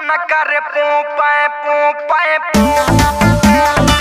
न करे पू पाए